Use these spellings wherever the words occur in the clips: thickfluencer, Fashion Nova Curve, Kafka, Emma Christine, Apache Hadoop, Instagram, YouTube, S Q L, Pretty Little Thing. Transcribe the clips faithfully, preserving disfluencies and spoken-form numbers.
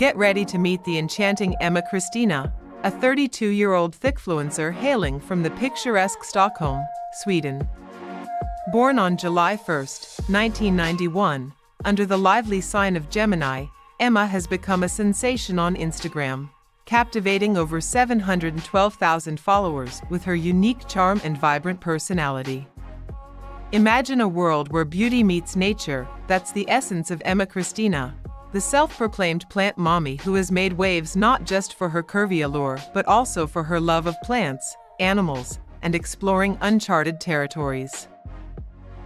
Get ready to meet the enchanting Emma Christine, a thirty-two-year-old thickfluencer hailing from the picturesque Stockholm, Sweden. Born on July first, nineteen ninety-one, under the lively sign of Gemini, Emma has become a sensation on Instagram, captivating over seven hundred twelve thousand followers with her unique charm and vibrant personality. Imagine a world where beauty meets nature. That's the essence of Emma Christine, the self-proclaimed plant mommy who has made waves not just for her curvy allure but also for her love of plants, animals, and exploring uncharted territories.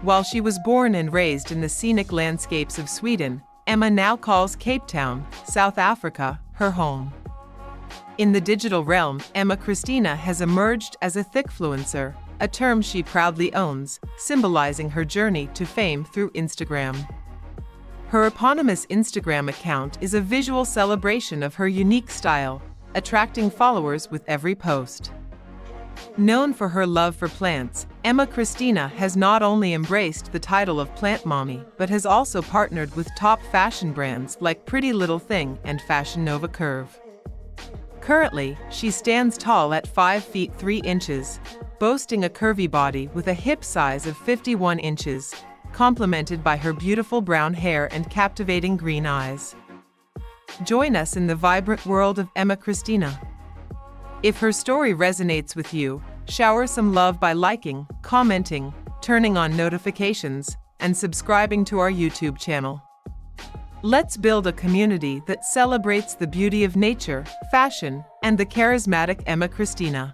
While she was born and raised in the scenic landscapes of Sweden, Emma now calls Cape Town, South Africa, her home. In the digital realm, Emma Christine has emerged as a thickfluencer, a term she proudly owns, symbolizing her journey to fame through Instagram. Her eponymous Instagram account is a visual celebration of her unique style, attracting followers with every post. Known for her love for plants, Emma Christine has not only embraced the title of Plant Mommy but has also partnered with top fashion brands like Pretty Little Thing and Fashion Nova Curve. Currently, she stands tall at five feet three inches, boasting a curvy body with a hip size of fifty-one inches, complemented by her beautiful brown hair and captivating green eyes. Join us in the vibrant world of Emma Christine. If her story resonates with you, shower some love by liking, commenting, turning on notifications, and subscribing to our YouTube channel. Let's build a community that celebrates the beauty of nature, fashion, and the charismatic Emma Christine.